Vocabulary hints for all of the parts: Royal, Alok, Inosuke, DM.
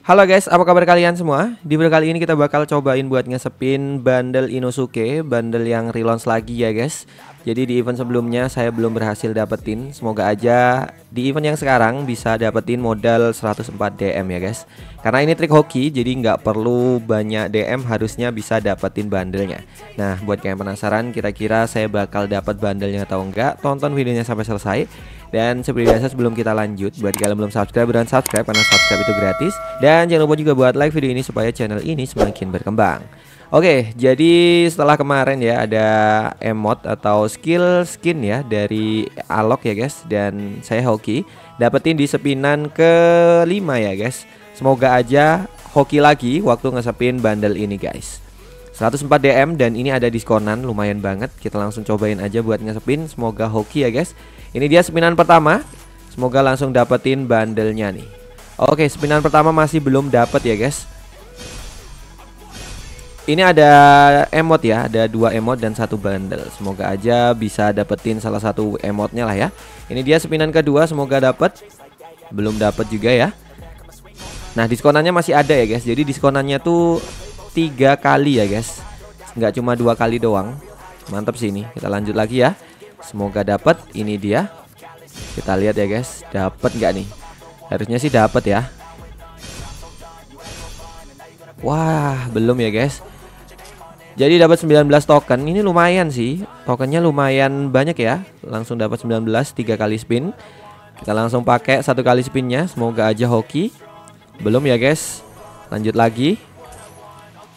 Halo guys, apa kabar kalian semua? Di video kali ini kita bakal cobain buat nge-spin bundle Inosuke, bundle yang relaunch lagi ya guys. Jadi di event sebelumnya saya belum berhasil dapetin. Semoga aja di event yang sekarang bisa dapetin modal 104 DM ya guys. Karena ini trik hoki, jadi nggak perlu banyak DM harusnya bisa dapetin bundlenya. Nah, buat kalian penasaran kira-kira saya bakal dapat bundlenya atau enggak, tonton videonya sampai selesai. Dan seperti biasa sebelum kita lanjut, buat kalian belum subscribe, beneran subscribe karena subscribe itu gratis. Dan jangan lupa juga buat like video ini supaya channel ini semakin berkembang. Oke, jadi setelah kemarin ya ada emote atau skill skin ya dari Alok ya guys. Dan saya hoki dapetin di spinan ke-5 ya guys. Semoga aja hoki lagi waktu nge-spin bundle ini guys. 104 DM dan ini ada diskonan lumayan banget. Kita langsung cobain aja buat nge-spin, semoga hoki ya guys. Ini dia spinan pertama, semoga langsung dapetin bundlenya nih. Oke, spinan pertama masih belum dapet ya guys. Ini ada emote ya, ada 2 emote dan 1 bundle. Semoga aja bisa dapetin salah satu emotenya lah ya. Ini dia spinan kedua, semoga dapet. Belum dapet juga ya. Nah, diskonannya masih ada ya guys. Jadi diskonannya tuh 3 kali ya guys, nggak cuma 2 kali doang. Mantap sih ini. Kita lanjut lagi ya, semoga dapat. Ini dia, kita lihat ya guys, dapat nggak nih? Harusnya sih dapat ya. Wah, belum ya guys. Jadi dapat 19 token. Ini lumayan sih, tokennya lumayan banyak ya. Langsung dapat 19, 3 kali spin. Kita langsung pakai 1 kali spinnya, semoga aja hoki. Belum ya guys, lanjut lagi.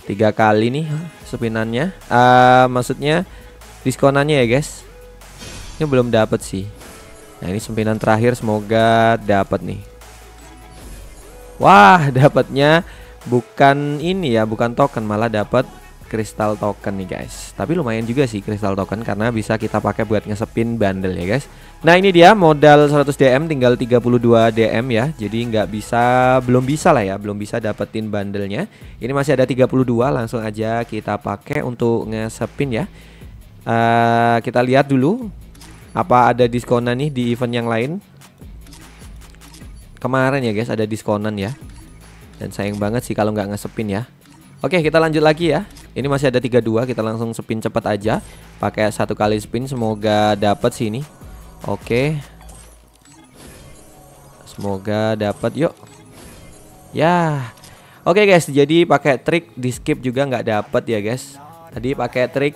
3 kali nih spinannya, maksudnya diskonannya ya guys. Ini belum dapat sih. Nah, ini spinan terakhir, semoga dapat nih. Wah, dapatnya bukan ini ya, bukan token, malah dapat kristal token nih guys. Tapi lumayan juga sih kristal token karena bisa kita pakai buat nge-spin bundle ya guys. Nah, ini dia modal 100 DM tinggal 32 DM ya. Jadi nggak bisa, belum bisa lah ya, belum bisa dapetin bundlenya. Ini masih ada 32, langsung aja kita pakai untuk nge-spin ya. Kita lihat dulu apa ada diskonan nih di event yang lain. Kemarin ya guys ada diskonan ya. Dan sayang banget sih kalau nggak nge-spin ya. Oke, kita lanjut lagi ya. Ini masih ada 32, kita langsung spin cepat aja. Pakai 1 kali spin, semoga dapat sini. Oke. Semoga dapat, yuk. Ya. Oke guys, jadi pakai trik di skip juga nggak dapat ya guys. Tadi pakai trik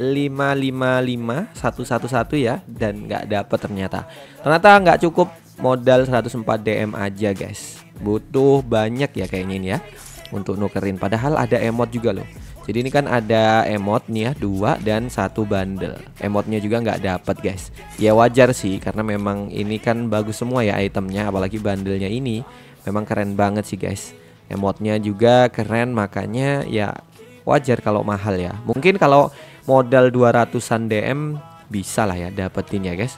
555 111 ya dan nggak dapat ternyata. Ternyata nggak cukup modal 104 DM aja guys. Butuh banyak ya kayaknya ini ya untuk nukerin, padahal ada emot juga loh. Jadi ini kan ada emot nih ya, 2 dan 1 bundle. Emotnya juga nggak dapat guys. Ya wajar sih karena memang ini kan bagus semua ya itemnya, apalagi bundlenya ini memang keren banget sih guys. Emotnya juga keren, makanya ya wajar kalau mahal ya. Mungkin kalau modal 200-an DM bisa lah ya dapetin ya guys.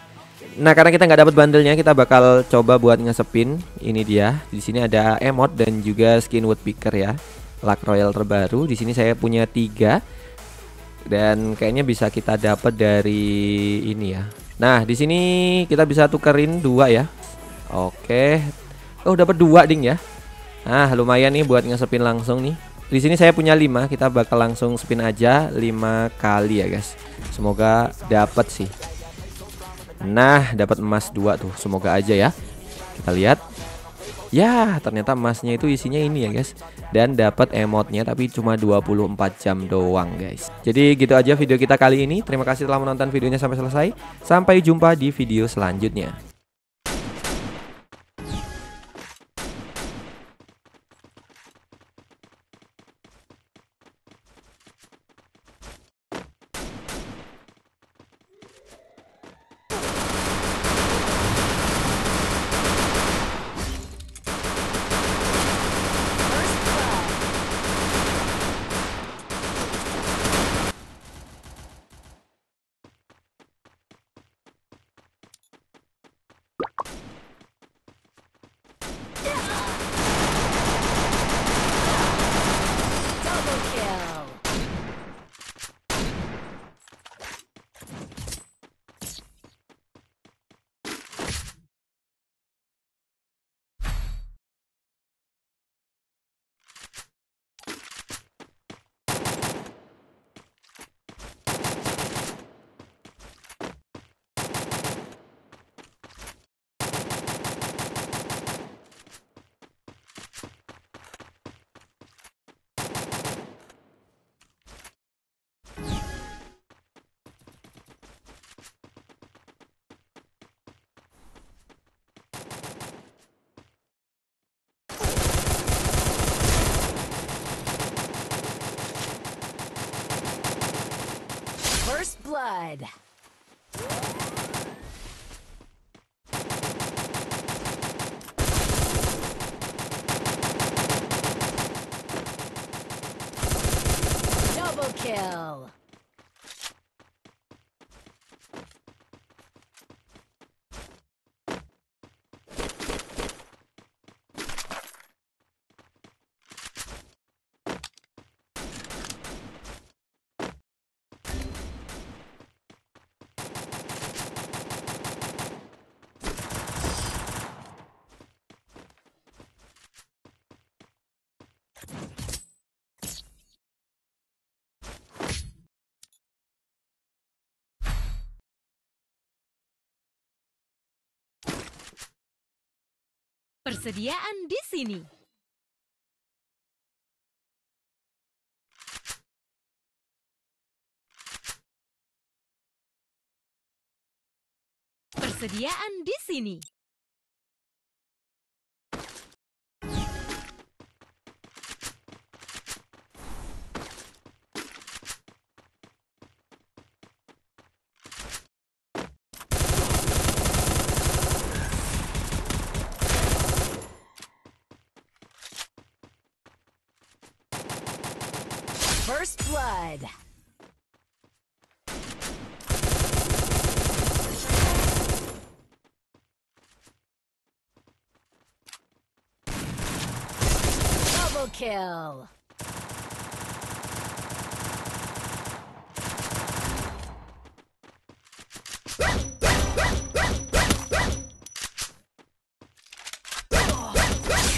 Nah, karena kita nggak dapat bundlenya, kita bakal coba buat nge-spin. Ini dia. Di sini ada emote dan juga skin woodpecker ya. Luck Royal terbaru. Di sini saya punya 3 dan kayaknya bisa kita dapat dari ini ya. Nah, di sini kita bisa tukerin 2 ya. Oke. Oh, dapat 2 ding ya. Nah, lumayan nih buat nge-spin langsung nih. Di sini saya punya 5, kita bakal langsung spin aja 5 kali ya guys. Semoga dapat sih. Nah, dapat emas 2 tuh, semoga aja ya. Kita lihat. Ya, ternyata emasnya itu isinya ini ya guys. Dan dapat emotnya tapi cuma 24 jam doang guys. Jadi gitu aja video kita kali ini. Terima kasih telah menonton videonya sampai selesai. Sampai jumpa di video selanjutnya. blood. Double kill. Persediaan di sini. Persediaan di sini. First blood. Double kill.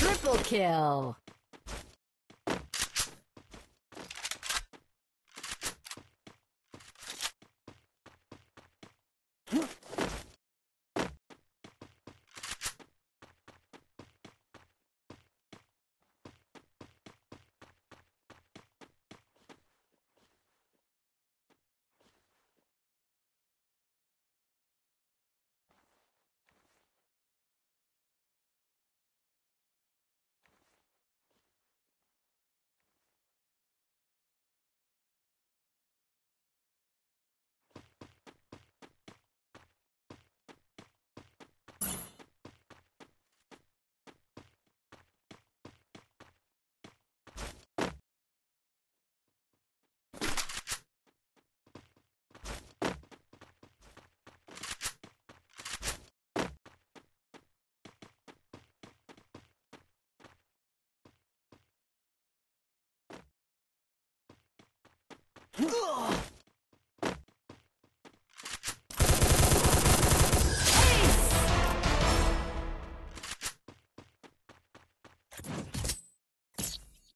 Triple kill. Ugh!